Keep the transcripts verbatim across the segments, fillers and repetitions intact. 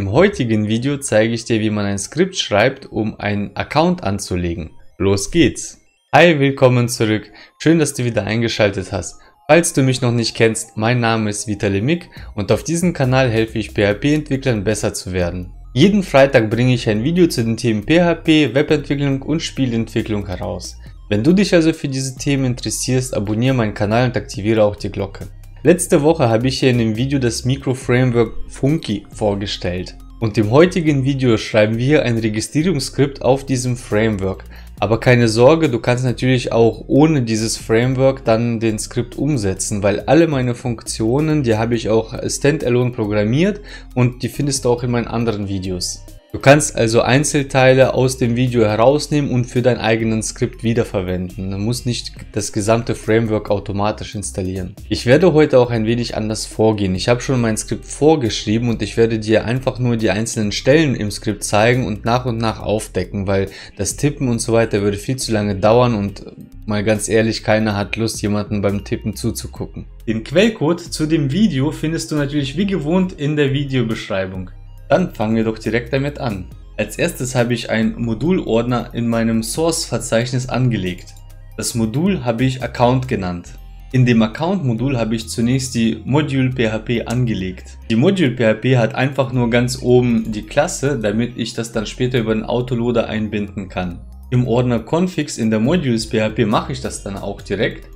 Im heutigen Video zeige ich dir, wie man ein Skript schreibt, um einen Account anzulegen. Los geht's! Hi, willkommen zurück. Schön, dass du wieder eingeschaltet hast. Falls du mich noch nicht kennst, mein Name ist Vitalij Mik und auf diesem Kanal helfe ich P H P-Entwicklern besser zu werden. Jeden Freitag bringe ich ein Video zu den Themen P H P, Webentwicklung und Spielentwicklung heraus. Wenn du dich also für diese Themen interessierst, abonniere meinen Kanal und aktiviere auch die Glocke. Letzte Woche habe ich hier in dem Video das Mikroframework Funky vorgestellt. Und im heutigen Video schreiben wir ein Registrierungsskript auf diesem Framework. Aber keine Sorge, du kannst natürlich auch ohne dieses Framework dann den Skript umsetzen, weil alle meine Funktionen, die habe ich auch standalone programmiert und die findest du auch in meinen anderen Videos. Du kannst also Einzelteile aus dem Video herausnehmen und für dein eigenes Skript wiederverwenden. Du musst nicht das gesamte Framework automatisch installieren. Ich werde heute auch ein wenig anders vorgehen. Ich habe schon mein Skript vorgeschrieben und ich werde dir einfach nur die einzelnen Stellen im Skript zeigen und nach und nach aufdecken, weil das Tippen und so weiter würde viel zu lange dauern und mal ganz ehrlich, keiner hat Lust, jemanden beim Tippen zuzugucken. Den Quellcode zu dem Video findest du natürlich wie gewohnt in der Videobeschreibung. Dann fangen wir doch direkt damit an. Als erstes habe ich einen Modulordner in meinem Source-Verzeichnis angelegt. Das Modul habe ich Account genannt. In dem Account-Modul habe ich zunächst die Module.php angelegt. Die Module.php hat einfach nur ganz oben die Klasse, damit ich das dann später über den Autoloader einbinden kann. Im Ordner Configs in der Modules.php mache ich das dann auch direkt.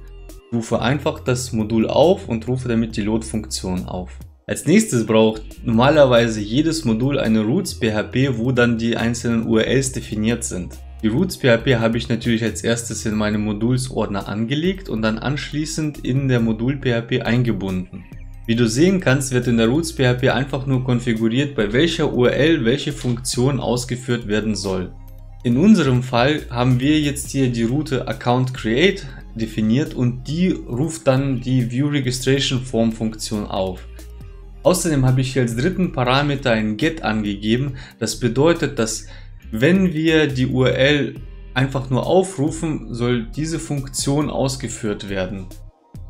Ich rufe einfach das Modul auf und rufe damit die Load-Funktion auf. Als nächstes braucht normalerweise jedes Modul eine Roots.php, wo dann die einzelnen U R Ls definiert sind. Die Roots.php habe ich natürlich als erstes in meinem Moduls-Ordner angelegt und dann anschließend in der Modul.php eingebunden. Wie du sehen kannst, wird in der Roots.php einfach nur konfiguriert, bei welcher U R L welche Funktion ausgeführt werden soll. In unserem Fall haben wir jetzt hier die Route AccountCreate definiert und die ruft dann die ViewRegistrationForm-Funktion auf. Außerdem habe ich hier als dritten Parameter ein Get angegeben. Das bedeutet, dass wenn wir die U R L einfach nur aufrufen, soll diese Funktion ausgeführt werden.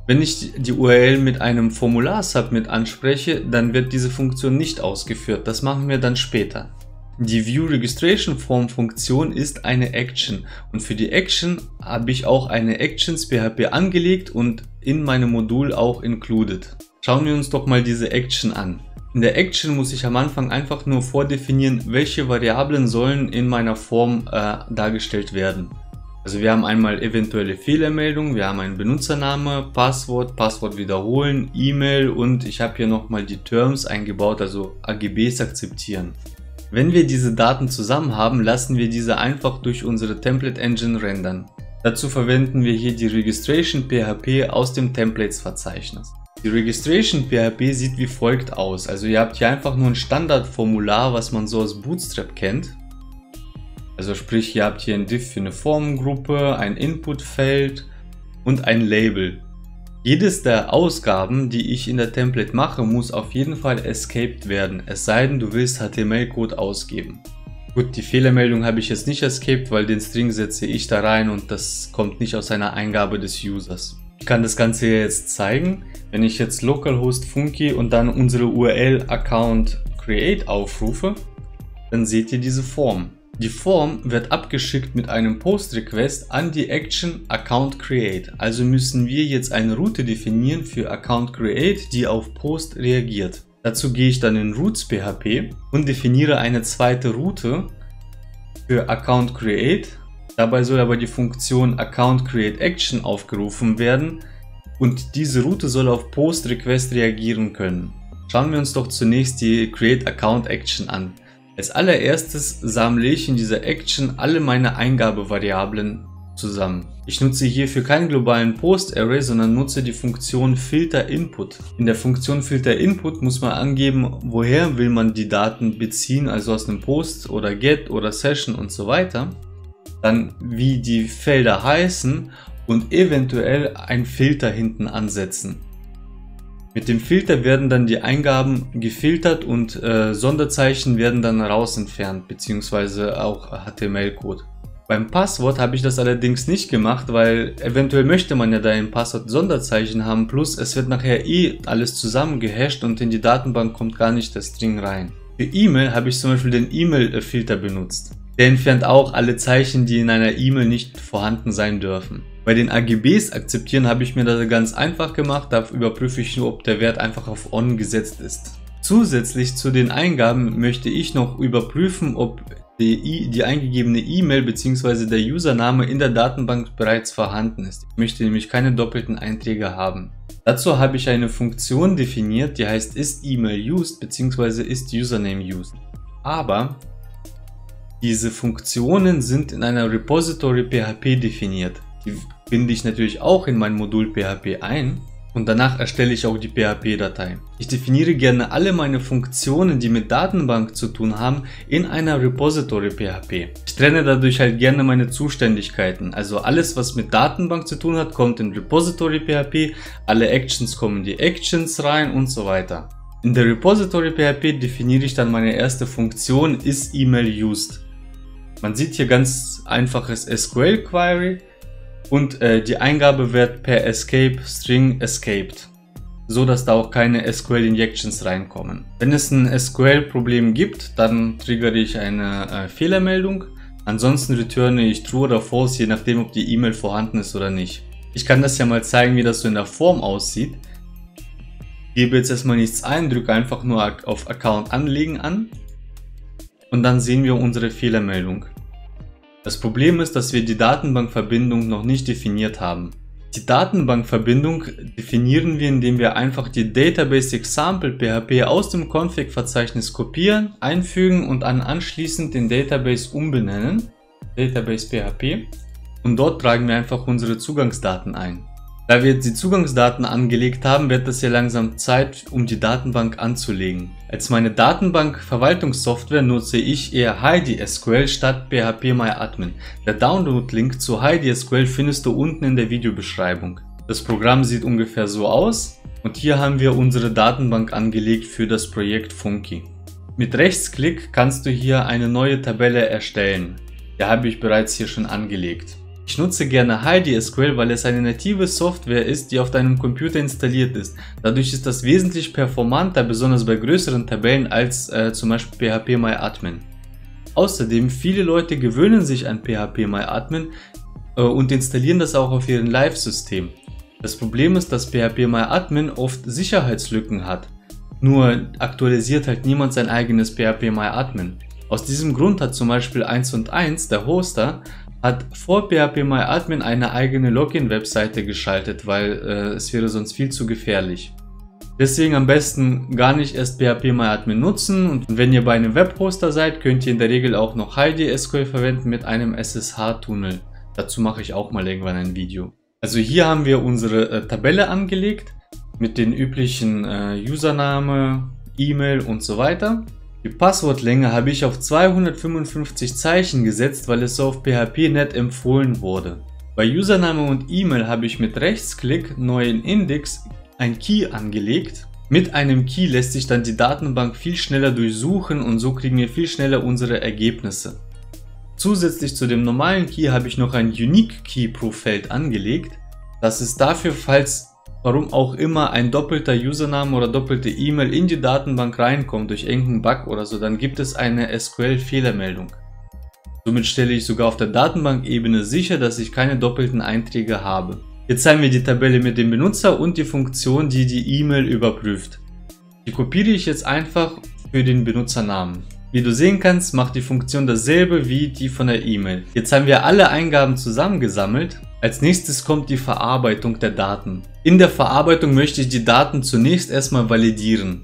Wenn ich die U R L mit einem Formular-Submit anspreche, dann wird diese Funktion nicht ausgeführt. Das machen wir dann später. Die ViewRegistrationForm-Funktion ist eine Action und für die Action habe ich auch eine Actions.php angelegt und in meinem Modul auch included. Schauen wir uns doch mal diese Action an. In der Action muss ich am Anfang einfach nur vordefinieren, welche Variablen sollen in meiner Form äh, dargestellt werden. Also wir haben einmal eventuelle Fehlermeldungen, wir haben einen Benutzername, Passwort, Passwort wiederholen, E-Mail und ich habe hier nochmal die Terms eingebaut, also A G Bs akzeptieren. Wenn wir diese Daten zusammen haben, lassen wir diese einfach durch unsere Template Engine rendern. Dazu verwenden wir hier die Registration.php aus dem Templates-Verzeichnis. Die Registration.php sieht wie folgt aus, also ihr habt hier einfach nur ein Standardformular, was man so aus Bootstrap kennt. Also sprich, ihr habt hier ein Div für eine Formengruppe, ein Inputfeld und ein Label. Jedes der Ausgaben, die ich in der Template mache, muss auf jeden Fall escaped werden, es sei denn, du willst H T M L-Code ausgeben. Gut, die Fehlermeldung habe ich jetzt nicht escaped, weil den String setze ich da rein und das kommt nicht aus einer Eingabe des Users. Ich kann das Ganze jetzt zeigen. Wenn ich jetzt localhost funky und dann unsere U R L account create aufrufe, dann seht ihr diese Form. Die Form wird abgeschickt mit einem Post Request an die Action account create. Also müssen wir jetzt eine Route definieren für account create, die auf Post reagiert. Dazu gehe ich dann in Roots.php und definiere eine zweite Route für account create. Dabei soll aber die Funktion account create action aufgerufen werden. Und diese Route soll auf Post-Request reagieren können. Schauen wir uns doch zunächst die Create Account Action an. Als allererstes sammle ich in dieser Action alle meine Eingabevariablen zusammen. Ich nutze hierfür keinen globalen Post-Array, sondern nutze die Funktion FilterInput. In der Funktion FilterInput muss man angeben, woher will man die Daten beziehen, also aus einem Post oder Get oder Session und so weiter. Dann wie die Felder heißen und eventuell einen Filter hinten ansetzen. Mit dem Filter werden dann die Eingaben gefiltert und äh, Sonderzeichen werden dann raus entfernt, beziehungsweise auch H T M L-Code. Beim Passwort habe ich das allerdings nicht gemacht, weil eventuell möchte man ja da im Passwort Sonderzeichen haben, plus es wird nachher eh alles zusammengehasht und in die Datenbank kommt gar nicht der String rein. Für E-Mail habe ich zum Beispiel den E-Mail-Filter benutzt. Der entfernt auch alle Zeichen, die in einer E-Mail nicht vorhanden sein dürfen. Bei den A G Bs akzeptieren habe ich mir das ganz einfach gemacht, da überprüfe ich nur, ob der Wert einfach auf On gesetzt ist. Zusätzlich zu den Eingaben möchte ich noch überprüfen, ob die, die eingegebene E-Mail bzw. der Username in der Datenbank bereits vorhanden ist. Ich möchte nämlich keine doppelten Einträge haben. Dazu habe ich eine Funktion definiert, die heißt isEmailUsed bzw. isUsernameUsed. Aber diese Funktionen sind in einer Repository P H P definiert. Die binde ich natürlich auch in mein Modul P H P ein und danach erstelle ich auch die P H P-Datei. Ich definiere gerne alle meine Funktionen, die mit Datenbank zu tun haben, in einer Repository P H P. Ich trenne dadurch halt gerne meine Zuständigkeiten. Also alles, was mit Datenbank zu tun hat, kommt in Repository P H P, alle Actions kommen in die Actions rein und so weiter. In der Repository P H P definiere ich dann meine erste Funktion isEmailUsed. Man sieht hier ganz einfaches S Q L-Query. Und äh, die Eingabe wird per Escape String escaped, so dass da auch keine S Q L Injections reinkommen. Wenn es ein S Q L-Problem gibt, dann triggere ich eine äh, Fehlermeldung. Ansonsten returne ich True oder False, je nachdem, ob die E-Mail vorhanden ist oder nicht. Ich kann das ja mal zeigen, wie das so in der Form aussieht. Ich gebe jetzt erstmal nichts ein, drücke einfach nur auf Account anlegen an und dann sehen wir unsere Fehlermeldung. Das Problem ist, dass wir die Datenbankverbindung noch nicht definiert haben. Die Datenbankverbindung definieren wir, indem wir einfach die Database Example P H P aus dem Config-Verzeichnis kopieren, einfügen und dann anschließend den Database umbenennen, Database P H P, und dort tragen wir einfach unsere Zugangsdaten ein. Da wir jetzt die Zugangsdaten angelegt haben, wird es ja langsam Zeit, um die Datenbank anzulegen. Als meine Datenbank-Verwaltungssoftware nutze ich eher HeidiSQL statt phpMyAdmin. Der Download-Link zu HeidiSQL findest du unten in der Videobeschreibung. Das Programm sieht ungefähr so aus und hier haben wir unsere Datenbank angelegt für das Projekt Funky. Mit Rechtsklick kannst du hier eine neue Tabelle erstellen. Die habe ich bereits hier schon angelegt. Ich nutze gerne HeidiSQL, weil es eine native Software ist, die auf deinem Computer installiert ist. Dadurch ist das wesentlich performanter, besonders bei größeren Tabellen, als äh, zum Beispiel phpMyAdmin. Außerdem, viele Leute gewöhnen sich an phpMyAdmin äh, und installieren das auch auf ihren Live-System. Das Problem ist, dass phpMyAdmin oft Sicherheitslücken hat. Nur aktualisiert halt niemand sein eigenes phpMyAdmin. Aus diesem Grund hat zum Beispiel eins und eins, der Hoster, hat vor phpMyAdmin eine eigene Login-Webseite geschaltet, weil äh, es wäre sonst viel zu gefährlich. Deswegen am besten gar nicht erst phpMyAdmin nutzen, und wenn ihr bei einem Webhoster seid, könnt ihr in der Regel auch noch HeidiSQL verwenden mit einem S S H-Tunnel. Dazu mache ich auch mal irgendwann ein Video. Also hier haben wir unsere äh, Tabelle angelegt mit den üblichen äh, Username, E-Mail und so weiter. Die Passwortlänge habe ich auf zweihundertfünfundfünfzig Zeichen gesetzt, weil es so auf phpNet empfohlen wurde. Bei Username und E-Mail habe ich mit Rechtsklick neuen Index ein Key angelegt. Mit einem Key lässt sich dann die Datenbank viel schneller durchsuchen und so kriegen wir viel schneller unsere Ergebnisse. Zusätzlich zu dem normalen Key habe ich noch ein Unique Key pro Feld angelegt. Das ist dafür, falls warum auch immer ein doppelter Username oder doppelte E-Mail in die Datenbank reinkommt durch irgendeinen Bug oder so, dann gibt es eine S Q L-Fehlermeldung. Somit stelle ich sogar auf der Datenbankebene sicher, dass ich keine doppelten Einträge habe. Jetzt haben wir die Tabelle mit dem Benutzer und die Funktion, die die E-Mail überprüft. Die kopiere ich jetzt einfach für den Benutzernamen. Wie du sehen kannst, macht die Funktion dasselbe wie die von der E-Mail. Jetzt haben wir alle Eingaben zusammengesammelt. Als nächstes kommt die Verarbeitung der Daten. In der Verarbeitung möchte ich die Daten zunächst erstmal validieren.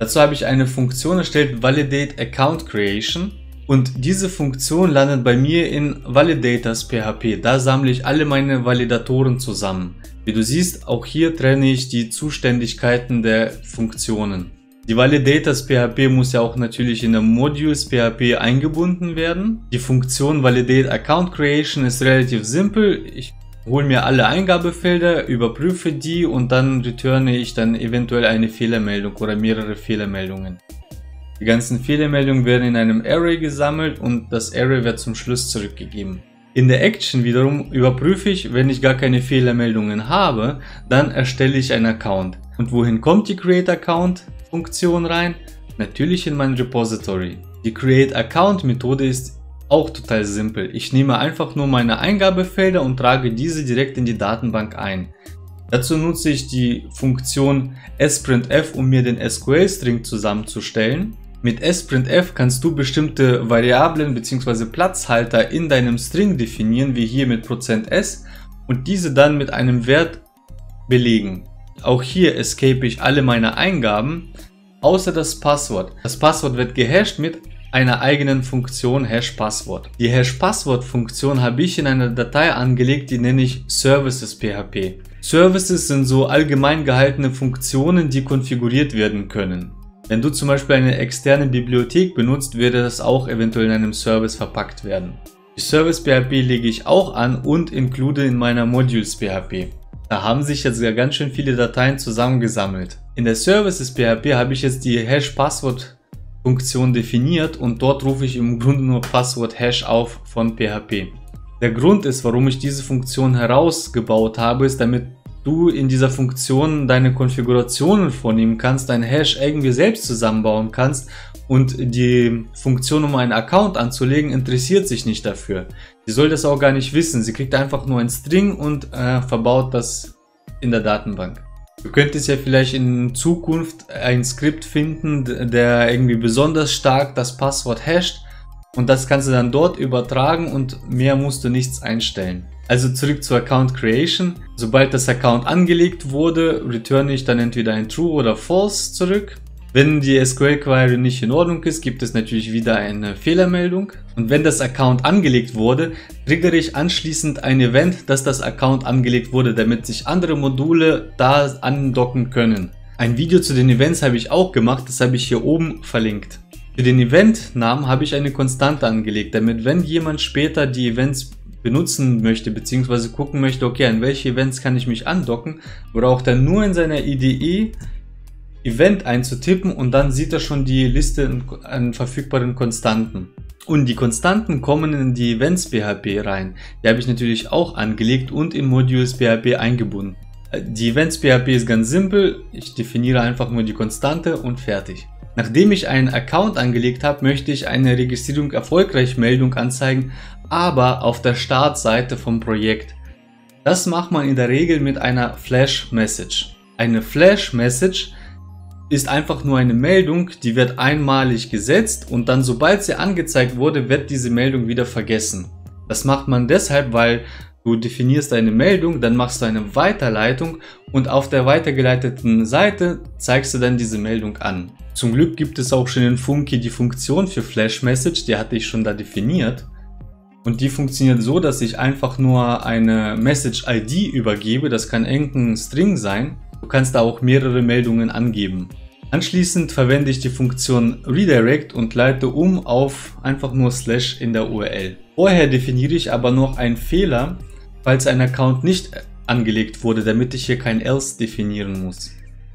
Dazu habe ich eine Funktion erstellt, Validate Account Creation, und diese Funktion landet bei mir in Validators P H P. Da sammle ich alle meine Validatoren zusammen. Wie du siehst, auch hier trenne ich die Zuständigkeiten der Funktionen. Die Validators P H P muss ja auch natürlich in der Modules P H P eingebunden werden. Die Funktion Validate Account Creation ist relativ simpel. Ich hole mir alle Eingabefelder, überprüfe die und dann returne ich dann eventuell eine Fehlermeldung oder mehrere Fehlermeldungen. Die ganzen Fehlermeldungen werden in einem Array gesammelt und das Array wird zum Schluss zurückgegeben. In der Action wiederum überprüfe ich, wenn ich gar keine Fehlermeldungen habe, dann erstelle ich einen Account. Und wohin kommt die Create Account Funktion rein? natürlich in mein Repository. Die Create-Account-Methode ist auch total simpel. Ich nehme einfach nur meine Eingabefelder und trage diese direkt in die Datenbank ein. Dazu nutze ich die Funktion sprintf, um mir den S Q L-String zusammenzustellen. Mit sprintf kannst du bestimmte Variablen bzw. Platzhalter in deinem String definieren, wie hier mit Prozent S, und diese dann mit einem Wert belegen. Auch hier escape ich alle meine Eingaben, außer das Passwort. Das Passwort wird gehasht mit einer eigenen Funktion hash-passwort. Die hash-passwort-Funktion habe ich in einer Datei angelegt, die nenne ich services punkt p h p. Services sind so allgemein gehaltene Funktionen, die konfiguriert werden können. Wenn du zum Beispiel eine externe Bibliothek benutzt, würde das auch eventuell in einem Service verpackt werden. Die service punkt p h p lege ich auch an und include in meiner modules punkt p h p. Da haben sich jetzt ja ganz schön viele Dateien zusammengesammelt. In der services punkt p h p habe ich jetzt die hash-passwort-Funktion definiert und dort rufe ich im Grunde nur Passwort-Hash auf von p h p. Der Grund ist, warum ich diese Funktion herausgebaut habe, ist, damit du in dieser Funktion deine Konfigurationen vornehmen kannst, dein Hash irgendwie selbst zusammenbauen kannst, und die Funktion, um einen Account anzulegen, interessiert sich nicht dafür. Sie soll das auch gar nicht wissen, sie kriegt einfach nur einen String und äh, verbaut das in der Datenbank. Du könntest ja vielleicht in Zukunft ein Skript finden, der irgendwie besonders stark das Passwort hasht, und das kannst du dann dort übertragen und mehr musst du nichts einstellen. Also zurück zur Account Creation. Sobald das Account angelegt wurde, returne ich dann entweder ein True oder False zurück. Wenn die S Q L Query nicht in Ordnung ist, gibt es natürlich wieder eine Fehlermeldung. Und wenn das Account angelegt wurde, triggere ich anschließend ein Event, dass das Account angelegt wurde, damit sich andere Module da andocken können. Ein Video zu den Events habe ich auch gemacht, das habe ich hier oben verlinkt. Für den Eventnamen habe ich eine Konstante angelegt, damit, wenn jemand später die Events benutzen möchte bzw. gucken möchte, okay, an welche Events kann ich mich andocken, braucht er nur in seiner I D E Event einzutippen und dann sieht er schon die Liste an verfügbaren Konstanten. Und die Konstanten kommen in die Events punkt p h p rein. Die habe ich natürlich auch angelegt und in modules punkt p h p eingebunden. Die Events punkt p h p ist ganz simpel, ich definiere einfach nur die Konstante und fertig. Nachdem ich einen Account angelegt habe, möchte ich eine Registrierung erfolgreich Meldung anzeigen, aber auf der Startseite vom Projekt. Das macht man in der Regel mit einer Flash-Message. Eine Flash-Message ist einfach nur eine Meldung, die wird einmalig gesetzt und dann, sobald sie angezeigt wurde, wird diese Meldung wieder vergessen. Das macht man deshalb, weil du definierst eine Meldung, dann machst du eine Weiterleitung und auf der weitergeleiteten Seite zeigst du dann diese Meldung an. Zum Glück gibt es auch schon in Funky die Funktion für Flash Message, die hatte ich schon da definiert. Und die funktioniert so, dass ich einfach nur eine Message I D übergebe, das kann irgendein String sein. Du kannst da auch mehrere Meldungen angeben. Anschließend verwende ich die Funktion Redirect und leite um auf einfach nur Slash in der U R L. Vorher definiere ich aber noch einen Fehler, falls ein Account nicht angelegt wurde, damit ich hier kein Else definieren muss.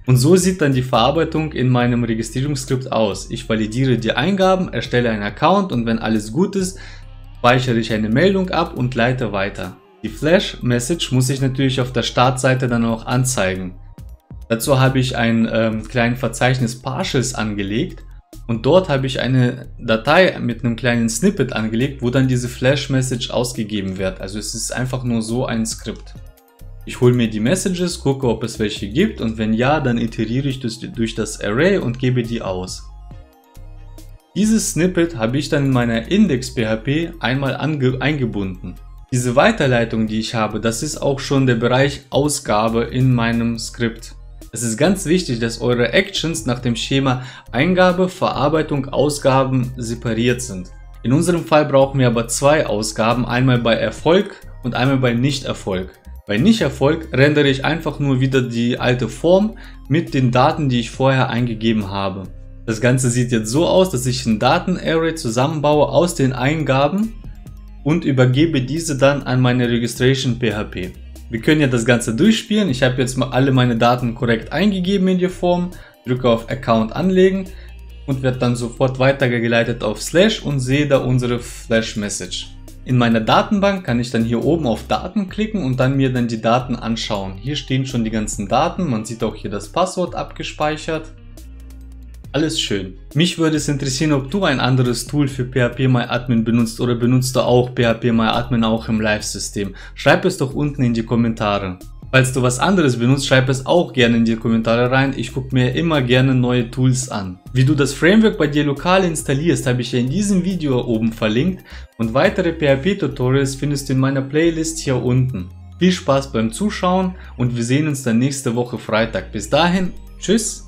Und so sieht dann die Verarbeitung in meinem Registrierungsskript aus. Ich validiere die Eingaben, erstelle einen Account und wenn alles gut ist, speichere ich eine Meldung ab und leite weiter. Die Flash-Message muss ich natürlich auf der Startseite dann auch anzeigen. Dazu habe ich ein ähm, kleines Verzeichnis Partials angelegt und dort habe ich eine Datei mit einem kleinen Snippet angelegt, wo dann diese Flash-Message ausgegeben wird. Also es ist einfach nur so ein Skript. Ich hole mir die Messages, gucke, ob es welche gibt, und wenn ja, dann iteriere ich das durch das Array und gebe die aus. Dieses Snippet habe ich dann in meiner Index punkt p h p einmal eingebunden. Diese Weiterleitung, die ich habe, das ist auch schon der Bereich Ausgabe in meinem Skript. Es ist ganz wichtig, dass eure Actions nach dem Schema Eingabe, Verarbeitung, Ausgaben separiert sind. In unserem Fall brauchen wir aber zwei Ausgaben, einmal bei Erfolg und einmal bei Nichterfolg. Bei Nichterfolg rendere ich einfach nur wieder die alte Form mit den Daten, die ich vorher eingegeben habe. Das Ganze sieht jetzt so aus, dass ich ein Datenarray zusammenbaue aus den Eingaben und übergebe diese dann an meine Registration punkt p h p. Wir können ja das Ganze durchspielen. Ich habe jetzt mal alle meine Daten korrekt eingegeben in die Form, drücke auf Account anlegen und werde dann sofort weitergeleitet auf Slash und sehe da unsere Flash-Message. In meiner Datenbank kann ich dann hier oben auf Daten klicken und dann mir dann die Daten anschauen. Hier stehen schon die ganzen Daten, man sieht auch hier das Passwort abgespeichert. Alles schön. Mich würde es interessieren, ob du ein anderes Tool für phpMyAdmin benutzt oder benutzt du auch phpMyAdmin auch im Live-System? Schreib es doch unten in die Kommentare. Falls du was anderes benutzt, schreib es auch gerne in die Kommentare rein, ich gucke mir immer gerne neue Tools an. Wie du das Framework bei dir lokal installierst, habe ich ja in diesem Video oben verlinkt und weitere P H P-Tutorials findest du in meiner Playlist hier unten. Viel Spaß beim Zuschauen und wir sehen uns dann nächste Woche Freitag. Bis dahin, tschüss!